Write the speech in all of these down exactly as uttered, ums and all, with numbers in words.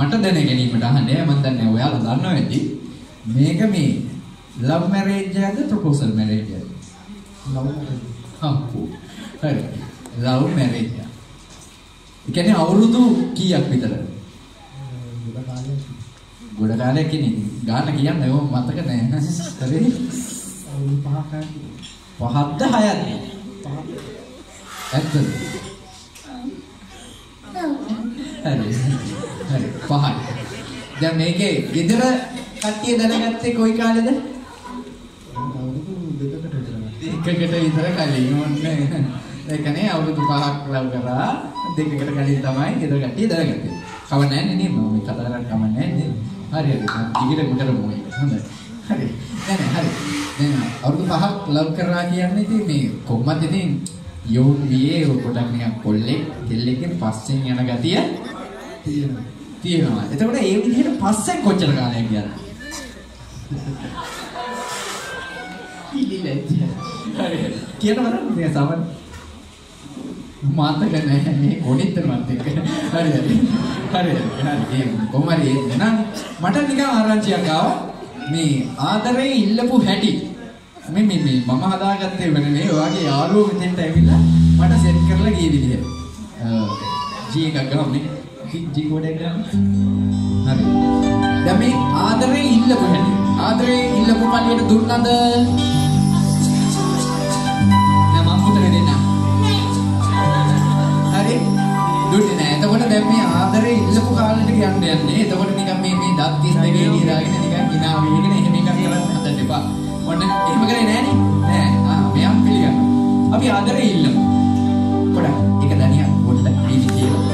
මට දැන ගැනීමට අහන්නේ මම දන්නේ ඔයාලා දන්නවා ඇති මේක මේ ලව් මැරේජ් එකද ප්‍රොපෝසල් මැරේජ් එකද ලව් හරි ලව් මැරේජ් එක කියන්නේ අවුරුදු කීයක් විතර ගොඩ කාලයක් ගොඩ කාලයක් කියන්නේ ගාන කියන්නේ මම මතක නැහැ හරි පහක් පහක්ද හයක්ද ඇත්තද හරි හරි පහයි. දැන් මේකේ ගෙදර කට්ටිය දැනගත්තේ කොයි කාලෙද? අවුරුදු දෙකකට විතර. දෙකකට විතර කලින් ඕනේ. ඒකනේ අවුරුදු පහක් ලව් කරා දෙකකට කලින් තමයි ගෙදර කට්ටිය දැනගත්තේ. කව නැන්නේ නේ මම කතා කරන්න කම නැන්නේ. හරි හරි. ඊගිට මුතර මොකයි. හොඳයි. හරි. දැන් හරි. දැන් අවුරුදු පහක් ලව් කරා කියන්නේ ඉතින් මේ කොහොමද ඉතින් යෝන් වියේ පොඩක් නිකන් කොල්ලේ දෙල්ලකින් පස්සෙන් යන ගතිය තියෙනවා. තියෙනවා. එතකොට ඒ විදිහට පස්සේ කොච්චර කාලයක් ගියද? ඉලිලෙච්ච. හරි. කියනවා නේද සමහර මාතක නැහැ මේ කොණිත් මත් එක්ක. හරි හරි. හරි හරි. කොහොම හරි එනනම් මට නිකන් ආරංචියක් ආවා මේ ආදරේ ඉල්ලපු හැටි. මේ මේ මම හදාගත්තේ වෙන නේ ඔයාගේ යාළුවෝ මෙතෙන්ට ඇවිල්ලා මට සෙට් කරලා ගිය විදිහ. ජී එකක් ගමන්නේ जी कोडे का हरे दमे आदरे इल्ल को हटे आदरे इल्ल को पानी के दूर ना दे ना माफ़ कर देना हरे दूर ना तो वो ना दमे आदरे इल्ल को काले के अंडे अंडे तो वो ना निकाम में में दांत तीस देगी नहीं रागी ना निकाम की ना वेगी ना हिमें का कलर ना दे बा और ना हिमें का नहीं नहीं नहीं हाँ मैं आप फिलिया अभी आदरे इल्ल कोड़ा एक दानिया Thank you.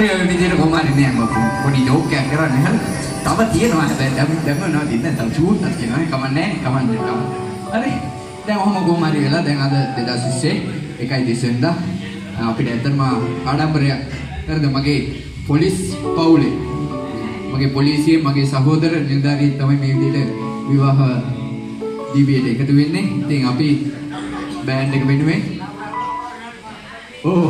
හරියට විදියට කොහොමද නෑ මම පොඩි ජෝක් එකක් කරන්න හරි තව තියෙනවා හැබැයි දැන් දැන් මොනවද තියෙන්නේ තව ෂූට් එකක් කියනවා කමන්නේ කමන්නේ හරි දැන් ඔහොම කොහොම හරි වෙලා දැන් අද දෙදහස් විස්සයි එකයි දෙසැම්බර් අපිට ඇත්තටම ආඩම්බරයක් හරිද මගේ පොලිස් පවුලේ මගේ පොලිසියේ මගේ සහෝදර නිලධාරියෙක් තමයි මේ විදියට විවාහ දිවියට එකතු වෙන්නේ ඉතින් අපි බෑන්ඩ් එක වෙනුවෙන් ඕ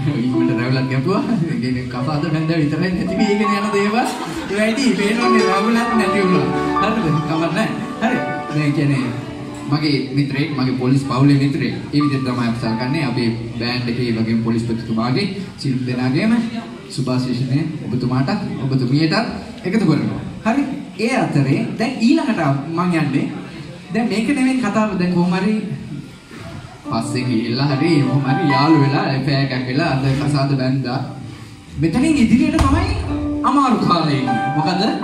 ඉක්මනට රැවුලක් ගැපුවා. ඒකේ කපාද නැන්ද විතරයි නැති මේ ඉගෙන යන දේවල්. ඒ වැඩි පේනෝනේ රැවුලක් නැති වුණා. හරිද? කමක් නැහැ. හරි. මේ කියන්නේ මගේ මිත්‍රයෙක් මගේ පොලිස් පවුලේ මිත්‍රයෙක්. ඒ විදිහට තමයි අපි සලකන්නේ. අපේ බෑන්ඩ් එකේ වගේම පොලිස්පතිතුමාගේ සිල් දෙනාගේම සුභාශිෂ්නේ ඔබතුමාට ඔබතුමියට එකතු කරනවා. හරි. ඒ අතරේ දැන් ඊළඟට මම යන්නේ දැන් මේක නෙමෙයි කතාව දැන් කොහොම හරි පස්සේ ගිහිල්ලා හරි මොහොම හරි යාළු වෙලා එෆේ එකක් වෙලා අද කසාද බැන්දා මෙතනින් ඉදිරියට තමයි අමාරු කාලේ ඉන්නේ මොකද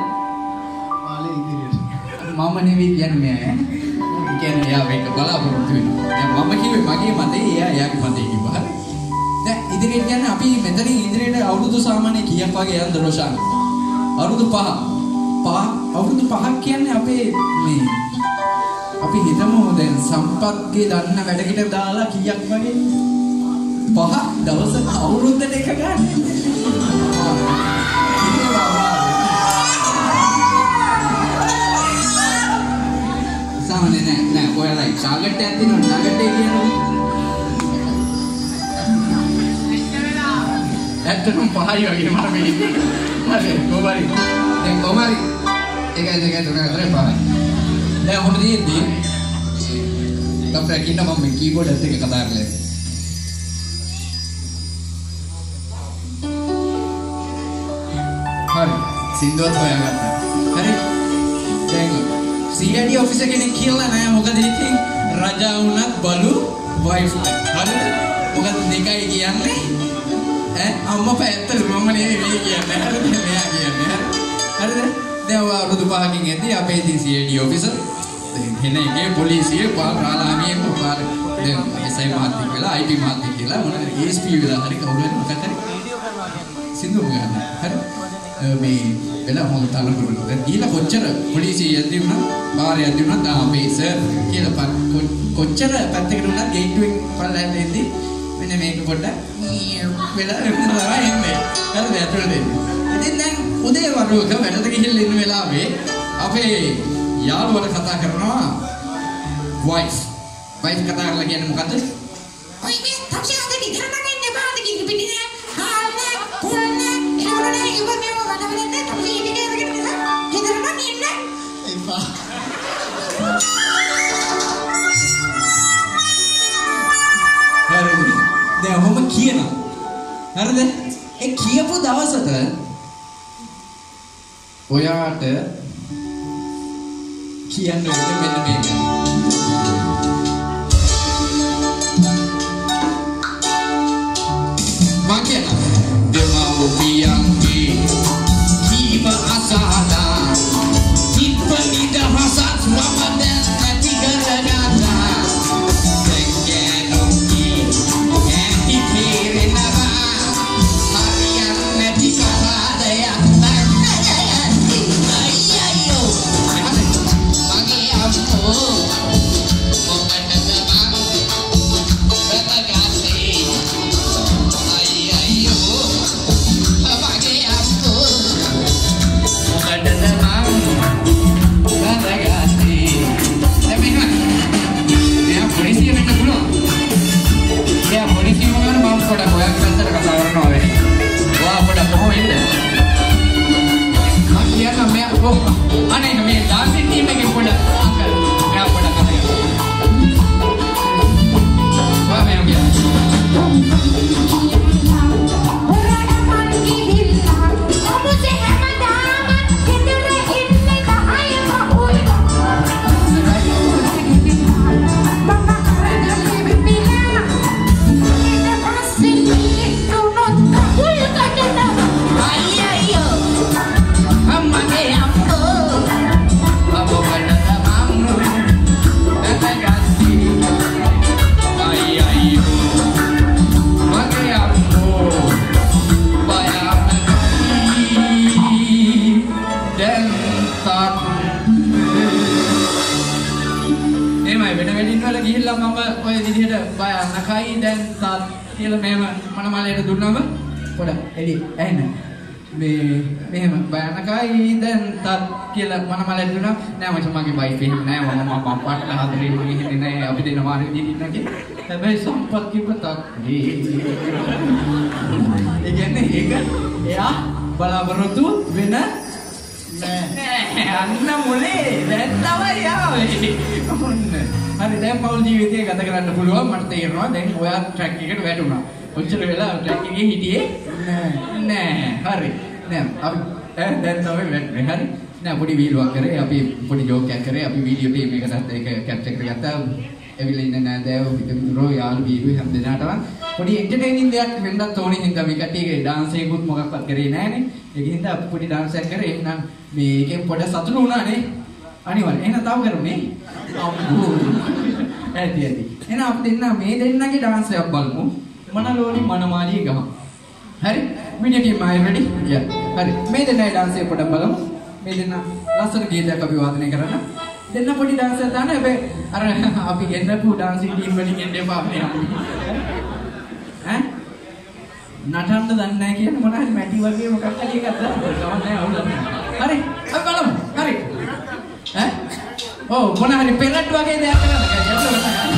කාලේ ඉදිරියට මම නෙවෙයි කියන්නේ මම කියන්නේ යා වෙන්න බලාපොරොත්තු වෙනවා දැන් මම කිව්වේ මගේ මතේ එයා එයාගේ මතේ කිව්වා හරි දැන් ඉදිරියට කියන්නේ අපි මෙතනින් ඉදිරියට අවුරුදු සාමාන්‍ය කීයක් වගේ යනද රෝෂාන් අවුරුදු පහ පහ අවුරුදු පහක් කියන්නේ අපේ මේ අපි හිතමු දැන් සම්පත්ගේ දන්න වැඩකට දාලා කීයක් වගේ පහ දවසට අවුරුද්දට එක ගන්න. සාමාන්‍ය නෑ නෑ ඔයාලා ටාගට් එකක් තියෙනවා ටාගට් එක කියනවා. ඇත්තටම පහයි වගේ මට මේ ඉන්නේ. හරි කොහොමරි දැන් කොහොමරි එකයි දෙකයි තුනයි හතරයි පහයි. දැන් හොඳ දෙයක්දී අපේ කින්න මම මේ කීබෝඩ් එකත් එක්ක කතා කරලා හරි සින්දුවත් හොයාගත්තා හරි දැන් සීඩී ඔෆිසර් කෙනෙක් කියලා නෑ මොකද ඉතින් රජා වුණත් බලු වයිෆයි හරිද මොකද දෙකයි කියන්නේ ඈ අම්මා පැත්තට මම නෙවෙයි මේ කියන්නේ හරිද මෙයා කියන්නේ හරිද දැන් ඔය අවුරුදු පහකින් ඇදී අපේ ඉතින් සීඩී ඔෆිසර් එනගේ පොලිසිය පාරාලාමියේ පාර දැන් එසයි මාත්‍රික වෙලා අයිටි මාත්‍රික කියලා මොනවාද ඒස් පී වෙලා හරි කවුරුත් මොකක්ද සින්දු ගන්න හරි මේ වෙලා හොම් තලගුරුන දැන් ඊළ කොච්චර පොලිසිය යද්දී වුණා පාර යද්දී වුණා ආපේ සර් කියලා කොච්චර පැත්තකට වුණා ගේට්ුවෙන් පල්ලෙන් එද්දී මෙන්න මේක පොඩ්ඩක් වෙලා ඉන්නවා එන්නේ හරිද ඇතුළට එන්නේ ඉතින් දැන් උදේ වරුවක වැඩට ගිහින් ඉන්න වෙලාවේ අපේ යාළුවට කතා කරනවා වයිෆ් වයිෆ් කතා කරලා කියන්නේ මොකද්ද? ඔයි මේ තක්ෂණ දෙක ඉතරමන්නේ බාද කිව්ව පිටිනේ හාල්නේ කුල්නේ ඒවනේ ඉව මේව වදවලන්නේ තපි ඉන්නේ කරගෙන ඉතරම නින්නේ එපා හරිද දැන් ඔහොම කියනවා හරිද ඒ කියපු දවසට ඔයාට කියන්න ඕනේ මෙන්න මේක. මං කියනවා දෙමව්පියන්ගේ ජීව අසහනා කිප්ප නිදහසක් මම දැන් නැති කරගන්නා දැන් ගෑනුන්ගේ ඇති පිරෙනවා හරියක් නැති කතාදයක් I am කියලා මම මනමාලයට දුන්නම පොඩ එඩි ඇහෙන මේ මෙහෙම බයනකයි දැන් තත් කියලා මනමාලයට දුන්නා නෑ මචං මගේ වයිෆ් එහෙම නෑ මම අප්පට හතරේ ඉන්නේ නෑ අපි දෙන මාරි දෙන්න කි හැබැයි සම්පත් කිව්වතක් ඒ කියන්නේ ඒක එයා බලාපොරොත්තු වෙන නෑ අන්න මොලේ දැන් තමයි ආවේ මොන්නේ හරි දැන් පෞල් ජීවිතය ගත කරන්න පුළුවන් මට තේරෙනවා දැන් ඔයා ට්‍රැක් එකට වැටුණා. ඔච්චර වෙලා ට්‍රැක් එකේ හිටියේ නෑ නෑ හරි නෑ අපි දැන් තමයි වැටුනේ හරි නෑ පොඩි වීඩියෝක් කරේ අපි පොඩි ජෝක් එකක් කරේ අපි වීඩියෝ ටීම් එකකට ඒක කැප්චර් කරගත්ත එවිලා ඉන්න නෑදෑයෝ පිටුපිටරෝ යාළු වීඩියෝ හැම දිනටම පොඩි එන්ටර්ටේනින් දෙයක් වෙන්නත් ඕනේ හින්දා මේ කට්ටියගේ ඩාන්ස් එකකුත් මොකක්වත් කරේ නෑනේ ඒක හින්දා අපි පොඩි ඩාන්ස් එකක් කරේ එහෙනම් මේකෙන් පොඩ සතුටු වුණානේ අනිවාර්යෙන් එහෙනම් තාම කරුනේ අම්මෝ ඇති ඇති එහෙනම් අපි දෙන්න මේ දෙන්නගේ ඩාන්ස් එකක් බලමු මනලෝනි මනමාලිය ගහ හරි වීඩියෝ ටීම් ආයි රෙඩි යා හරි මේ දෙන්නගේ ඩාන්ස් එක පොඩක් බලමු මේ දෙන්න ලස්සන ගීතයක් අපි වාදනය කරන්න දෙන්න පොඩි ඩාන්ස් එකක් දාන්න හැබැයි අර අපි ගෙන්නපු ඩාන්සින් ටීම් වලින් එන්න එපා මේ ඈ නටන්න දන්නේ නැහැ කියන්නේ මොනවා හරි මැටි වගේ මොකක් හරි එකක් දාන්න ඕන නැහැ අවුලක් හරි අපි බලමු හරි ඈ Oh, bukan hari pelat dua kali dia pelat kan?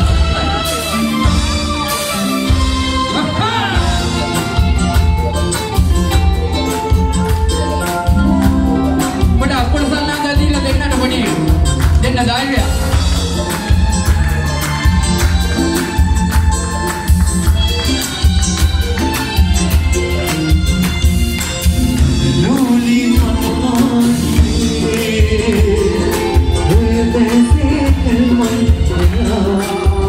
There's it in my heart.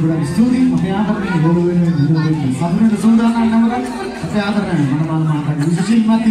Bulan Juli, makanya apa ini? Bulan Juli, satu ini sudah akan kami akan, tapi apa ini? Mana malam makan, khususnya mati.